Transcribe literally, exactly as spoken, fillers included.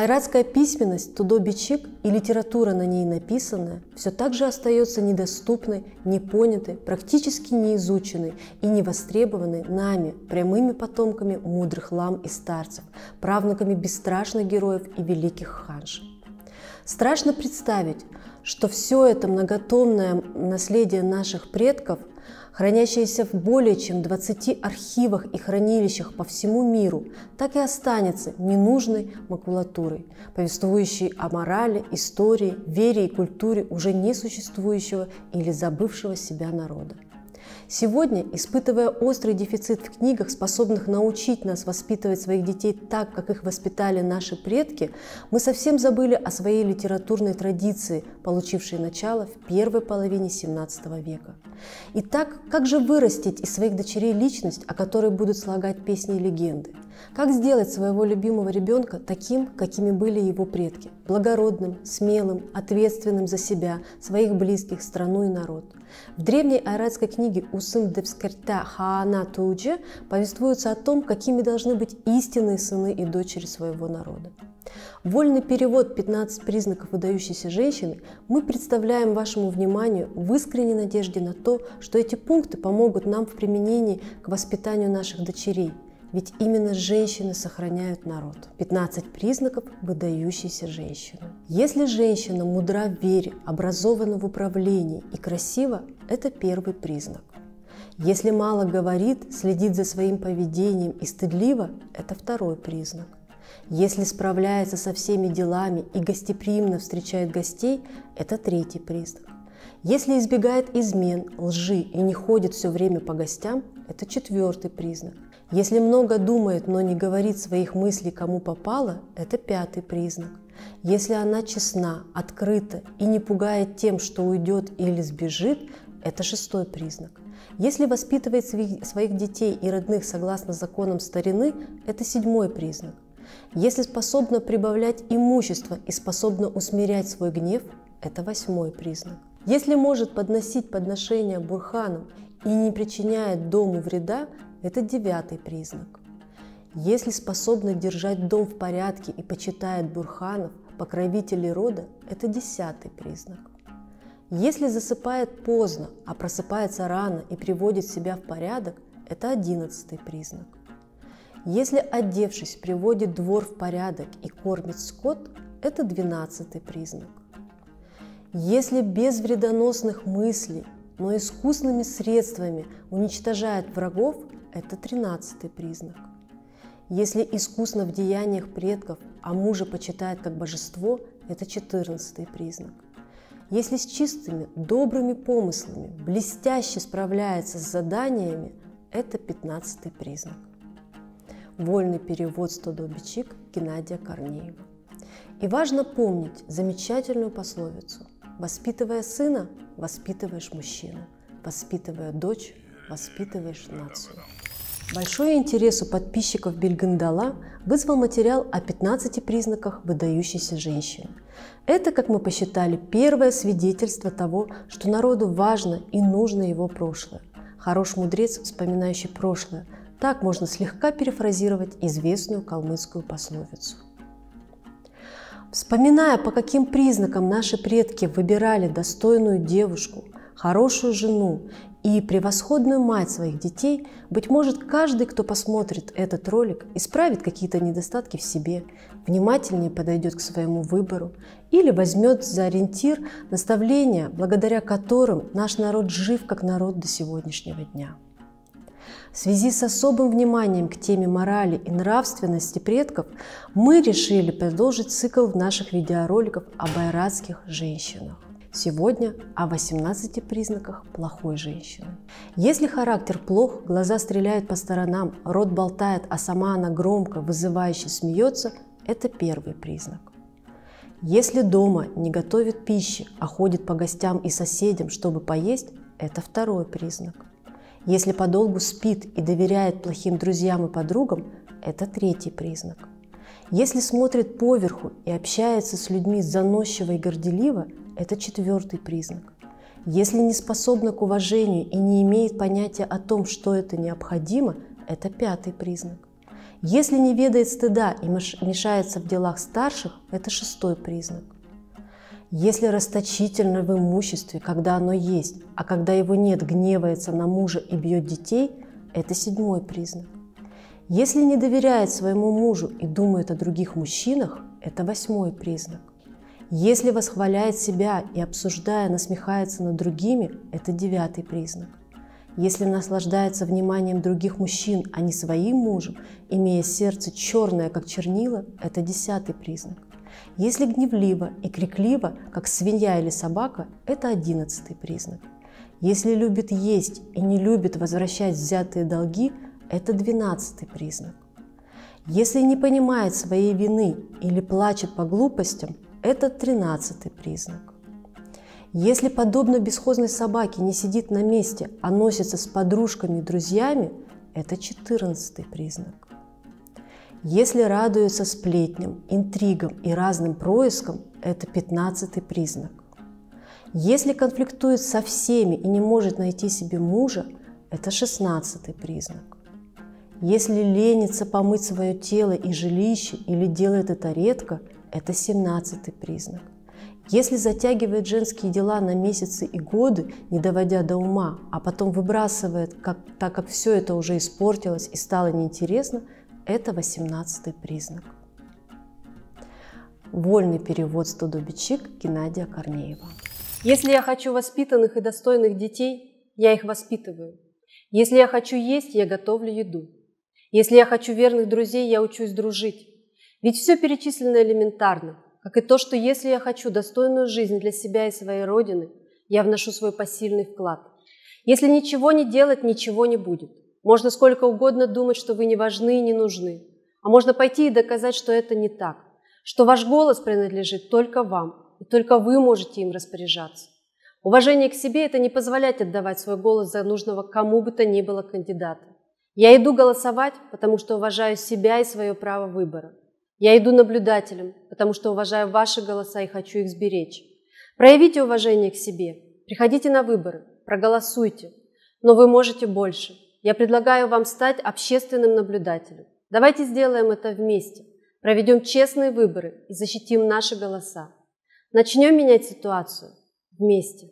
Ойратская письменность, тодо-бичик и литература, на ней написанная, все так же остается недоступной, непонятой, практически неизученной и невостребованной нами, прямыми потомками мудрых лам и старцев, правнуками бесстрашных героев и великих ханж. Страшно представить, что все это многотомное наследие наших предков, хранящееся в более чем двадцати архивах и хранилищах по всему миру, так и останется ненужной макулатурой, повествующей о морали, истории, вере и культуре уже несуществующего или забывшего себя народа. Сегодня, испытывая острый дефицит в книгах, способных научить нас воспитывать своих детей так, как их воспитали наши предки, мы совсем забыли о своей литературной традиции, получившей начало в первой половине семнадцатого века. Итак, как же вырастить из своих дочерей личность, о которой будут слагать песни и легенды? Как сделать своего любимого ребенка таким, какими были его предки? Благородным, смелым, ответственным за себя, своих близких, страну и народ. В древней айратской книге «Усын дебскарта Хаана Туджи» повествуется о том, какими должны быть истинные сыны и дочери своего народа. Вольный перевод «пятнадцать признаков выдающейся женщины» мы представляем вашему вниманию в искренней надежде на то, что эти пункты помогут нам в применении к воспитанию наших дочерей. Ведь именно женщины сохраняют народ. пятнадцать признаков выдающейся женщины. Если женщина мудра в вере, образована в управлении и красива, это первый признак. Если мало говорит, следит за своим поведением и стыдливо, это второй признак. Если справляется со всеми делами и гостеприимно встречает гостей, это третий признак. Если избегает измен, лжи и не ходит все время по гостям, это четвертый признак. Если много думает, но не говорит своих мыслей кому попало, это пятый признак. Если она честна, открыта и не пугает тем, что уйдет или сбежит, это шестой признак. Если воспитывает своих детей и родных согласно законам старины, это седьмой признак. Если способна прибавлять имущество и способна усмирять свой гнев, это восьмой признак. Если может подносить подношения бурханам и не причиняет дому вреда, это девятый признак. Если способна держать дом в порядке и почитает бурханов, покровителей рода, это десятый признак. Если засыпает поздно, а просыпается рано и приводит себя в порядок, это одиннадцатый признак. Если, одевшись, приводит двор в порядок и кормит скот, это двенадцатый признак. Если без вредоносных мыслей, но искусными средствами уничтожает врагов, это тринадцатый признак. Если искусно в деяниях предков, а мужа почитает как божество, это четырнадцатый признак. Если с чистыми, добрыми помыслами, блестяще справляется с заданиями, это пятнадцатый признак. Вольный перевод тодо-бичик Геннадия Корнеева. И важно помнить замечательную пословицу: воспитывая сына, воспитываешь мужчину, воспитывая дочь, воспитываешь нацию. Большой интерес у подписчиков Бельгин Дала вызвал материал о пятнадцати признаках выдающейся женщины. Это, как мы посчитали, первое свидетельство того, что народу важно и нужно его прошлое. Хорош мудрец, вспоминающий прошлое. Так можно слегка перефразировать известную калмыцкую пословицу. Вспоминая, по каким признакам наши предки выбирали достойную девушку, хорошую жену и превосходную мать своих детей, быть может, каждый, кто посмотрит этот ролик, исправит какие-то недостатки в себе, внимательнее подойдет к своему выбору или возьмет за ориентир наставления, благодаря которым наш народ жив как народ до сегодняшнего дня. В связи с особым вниманием к теме морали и нравственности предков мы решили продолжить цикл наших видеороликов об айратских женщинах. Сегодня о восемнадцати признаках плохой женщины. Если характер плох, глаза стреляют по сторонам, рот болтает, а сама она громко, вызывающе смеется, это первый признак. Если дома не готовит пищи, а ходит по гостям и соседям, чтобы поесть, это второй признак. Если подолгу спит и доверяет плохим друзьям и подругам, это третий признак. Если смотрит поверху и общается с людьми заносчиво и горделиво, это четвертый признак. Если не способна к уважению и не имеет понятия о том, что это необходимо, это пятый признак. Если не ведает стыда и мешается в делах старших, это шестой признак. Если расточительно в имуществе, когда оно есть, а когда его нет, гневается на мужа и бьет детей, это седьмой признак. Если не доверяет своему мужу и думает о других мужчинах, это восьмой признак. Если восхваляет себя и, обсуждая, насмехается над другими, это девятый признак. Если наслаждается вниманием других мужчин, а не своим мужем, имея сердце черное, как чернила, это десятый признак. Если гневливо и крикливо, как свинья или собака, это одиннадцатый признак. Если любит есть и не любит возвращать взятые долги, это двенадцатый признак. Если не понимает своей вины или плачет по глупостям, это тринадцатый признак. Если, подобно бесхозной собаке, не сидит на месте, а носится с подружками и друзьями, это четырнадцатый признак. Если радуется сплетням, интригам и разным проискам, это пятнадцатый признак. Если конфликтует со всеми и не может найти себе мужа, это шестнадцатый признак. Если ленится помыть свое тело и жилище или делает это редко, это семнадцатый признак. Если затягивает женские дела на месяцы и годы, не доводя до ума, а потом выбрасывает, как, так как все это уже испортилось и стало неинтересно, это восемнадцатый признак. Вольный перевод с тодо-бичик Геннадия Корнеева. Если я хочу воспитанных и достойных детей, я их воспитываю. Если я хочу есть, я готовлю еду. Если я хочу верных друзей, я учусь дружить. Ведь все перечислено элементарно, как и то, что если я хочу достойную жизнь для себя и своей родины, я вношу свой посильный вклад. Если ничего не делать, ничего не будет. Можно сколько угодно думать, что вы не важны и не нужны. А можно пойти и доказать, что это не так, что ваш голос принадлежит только вам, и только вы можете им распоряжаться. Уважение к себе – это не позволять отдавать свой голос за нужного кому бы то ни было кандидата. Я иду голосовать, потому что уважаю себя и свое право выбора. Я иду наблюдателем, потому что уважаю ваши голоса и хочу их сберечь. Проявите уважение к себе, приходите на выборы, проголосуйте. Но вы можете больше. Я предлагаю вам стать общественным наблюдателем. Давайте сделаем это вместе, проведем честные выборы и защитим наши голоса. Начнем менять ситуацию вместе.